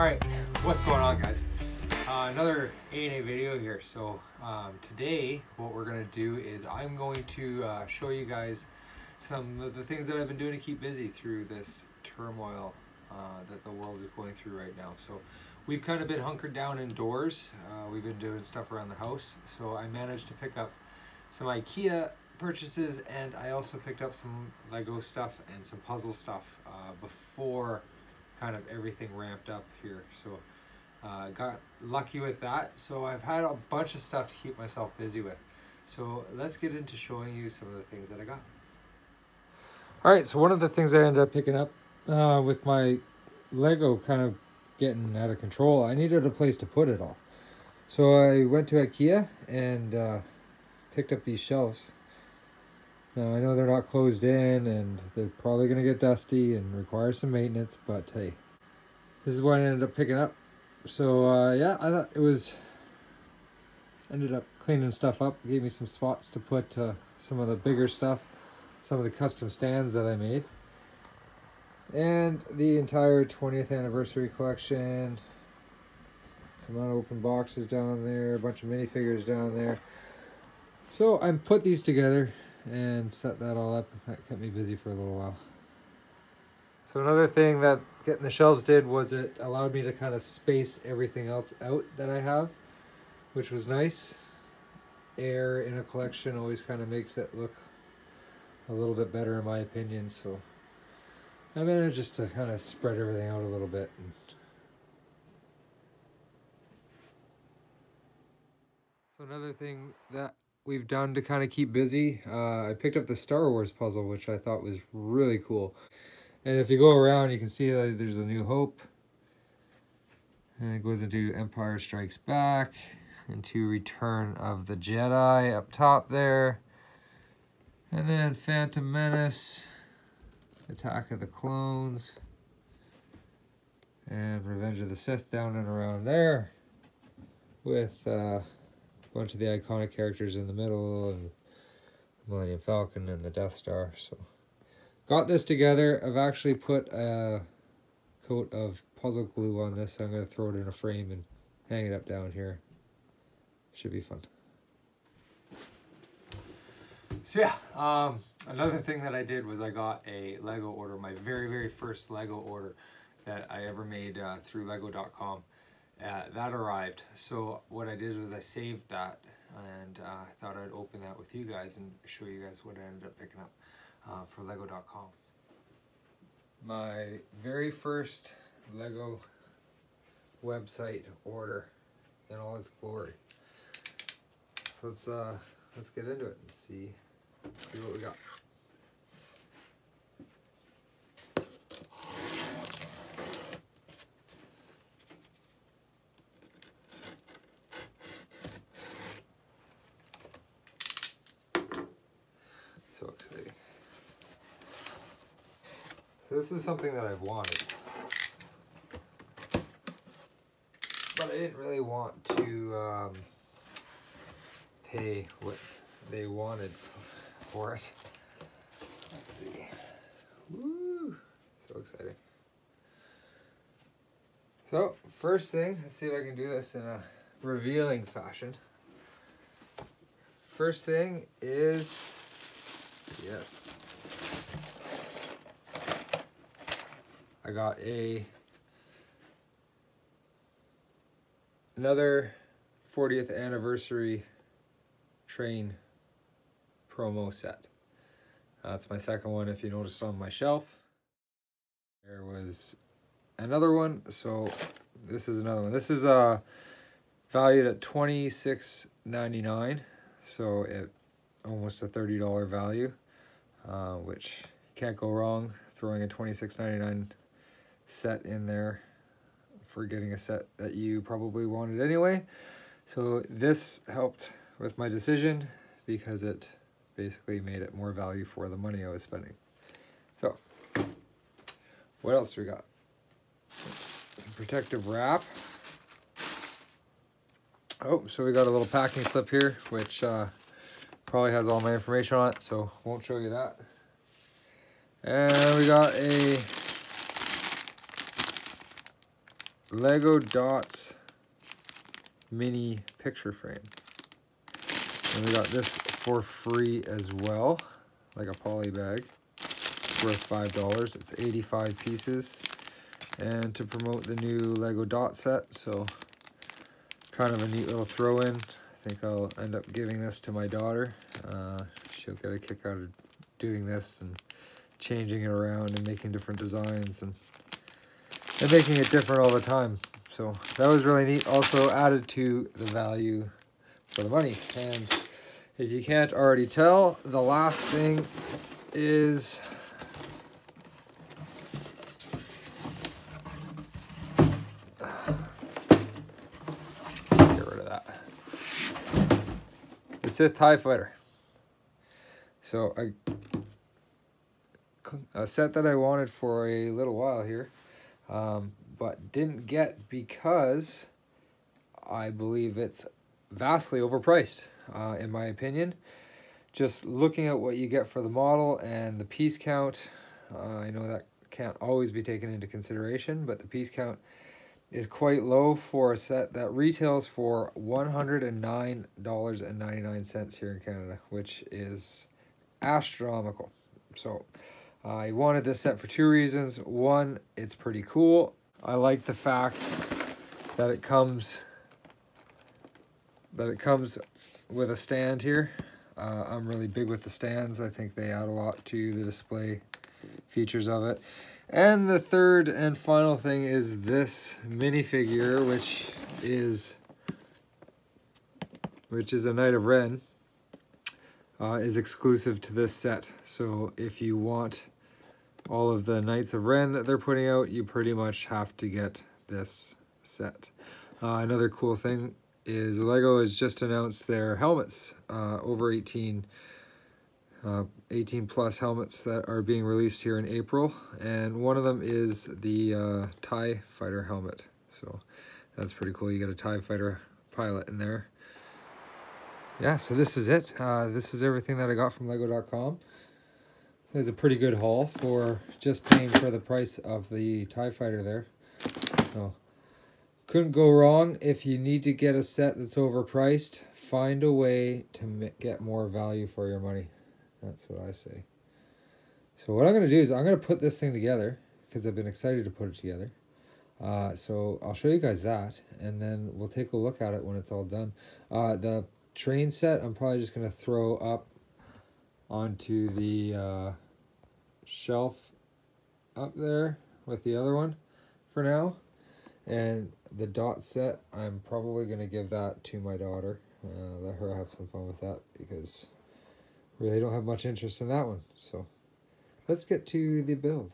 Alright, what's going on, guys? Another A&A video here. So today what we're going to do is I'm going to show you guys some of the things that I've been doing to keep busy through this turmoil that the world is going through right now. So we've kind of been hunkered down indoors. We've been doing stuff around the house. So I managed to pick up some IKEA purchases, and I also picked up some Lego stuff and some puzzle stuff before kind of everything ramped up here. So got lucky with that. So I've had a bunch of stuff to keep myself busy with. So let's get into showing you some of the things that I got. All right, so one of the things I ended up picking up with my Lego kind of getting out of control, I needed a place to put it all. So I went to IKEA and picked up these shelves. Now, I know they're not closed in and they're probably going to get dusty and require some maintenance, but hey, this is what I ended up picking up. So yeah, I thought it was, ended up cleaning stuff up, gave me some spots to put some of the bigger stuff, some of the custom stands that I made, and the entire 20th anniversary collection, some unopened boxes down there, a bunch of minifigures down there. So I put these together and set that all up. That kept me busy for a little while. So another thing that getting the shelves did was it allowed me to kind of space everything else out that I have, which was nice. Air in a collection always kind of makes it look a little bit better, in my opinion. So I managed just to kind of spread everything out a little bit. So another thing that we've done to kind of keep busy, I picked up the Star Wars puzzle, which I thought was really cool. And if you go around, you can see that there's A New Hope, and it goes into Empire Strikes Back, into Return of the Jedi up top there, and then Phantom Menace, Attack of the Clones, and Revenge of the Sith down and around there with bunch of the iconic characters in the middle, and Millennium Falcon and the Death Star. So got this together. I've actually put a coat of puzzle glue on this. I'm going to throw it in a frame and hang it up down here. Should be fun. So yeah, another thing that I did was I got a Lego order, my very first Lego order that I ever made through Lego.com. That arrived. So what I did was I saved that, and I thought I'd open that with you guys and show you guys what I ended up picking up for Lego.com. My very first Lego website order in all its glory. Let's get into it and see what we got. This is something that I've wanted, but I didn't really want to pay what they wanted for it. Let's see. Woo! So exciting. So first thing, let's see if I can do this in a revealing fashion. First thing is, yes, I got another 40th anniversary train promo set. That's my second one. If you noticed on my shelf, there was another one. So this is another one. This is valued at $26.99, so it almost a $30 value, which can't go wrong. Throwing a $26.99. set in there for getting a set that you probably wanted anyway. So this helped with my decision because it basically made it more value for the money I was spending. So what else we got? Some protective wrap. Oh, so we got a little packing slip here, which probably has all my information on it, so won't show you that. And we got a Lego Dots mini picture frame. And we got this for free as well, like a poly bag. It's worth $5. It's 85 pieces. And to promote the new Lego Dot set, so kind of a neat little throw-in. I think I'll end up giving this to my daughter. She'll get a kick out of doing this and changing it around and making different designs and making it different all the time. So that was really neat. Also added to the value for the money. And if you can't already tell, the last thing is Sith TIE fighter. So a set that I wanted for a little while here, but didn't get because I believe it's vastly overpriced, in my opinion. Just looking at what you get for the model and the piece count, I know that can't always be taken into consideration, but the piece count is quite low for a set that retails for $109.99 here in Canada, which is astronomical. So I wanted this set for two reasons. One, it's pretty cool. I like the fact that it comes with a stand here. I'm really big with the stands. I think they add a lot to the display features of it. And the third and final thing is this minifigure, which is a Knight of Ren, is exclusive to this set. So if you want all of the Knights of Ren that they're putting out, you pretty much have to get this set. Another cool thing is Lego has just announced their helmets, over 18 plus helmets that are being released here in April, and one of them is the TIE fighter helmet. So that's pretty cool. You get a TIE fighter pilot in there. Yeah, so this is it. This is everything that I got from Lego.com. It was a pretty good haul for just paying for the price of the TIE fighter there. So couldn't go wrong. If you need to get a set that's overpriced, find a way to get more value for your money. That's what I say. So what I'm going to do is I'm going to put this thing together because I've been excited to put it together. So I'll show you guys that, and then we'll take a look at it when it's all done. The train set, I'm probably just going to throw up onto the shelf up there with the other one for now. And the Dot set, I'm probably going to give that to my daughter. Let her have some fun with that because really don't have much interest in that one. So let's get to the build.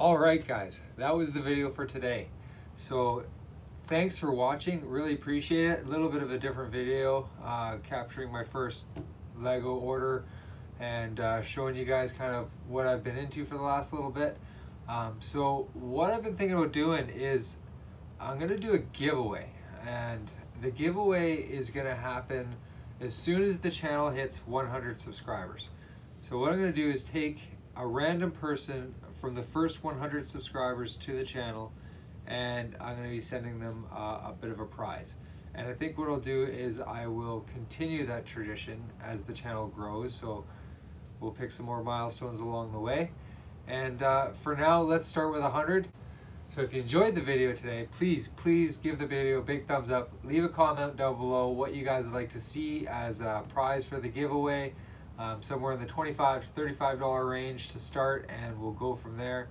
Alright guys, that was the video for today. So thanks for watching, really appreciate it. A little bit of a different video, capturing my first Lego order and showing you guys kind of what I've been into for the last little bit. So what I've been thinking about doing is I'm gonna do a giveaway, and the giveaway is gonna happen as soon as the channel hits 100 subscribers. So what I'm gonna do is take a random person from the first 100 subscribers to the channel, and I'm gonna be sending them a bit of a prize. And I think what I'll do is I will continue that tradition as the channel grows, so we'll pick some more milestones along the way. And for now, let's start with 100. So if you enjoyed the video today, please give the video a big thumbs up. Leave a comment down below what you guys would like to see as a prize for the giveaway. Somewhere in the $25 to $35 range to start, and we'll go from there.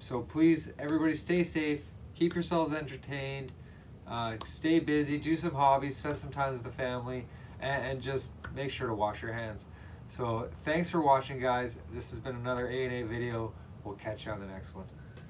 So please, everybody stay safe, keep yourselves entertained, stay busy, do some hobbies, spend some time with the family, and just make sure to wash your hands. So thanks for watching guys, this has been another A&A video, we'll catch you on the next one.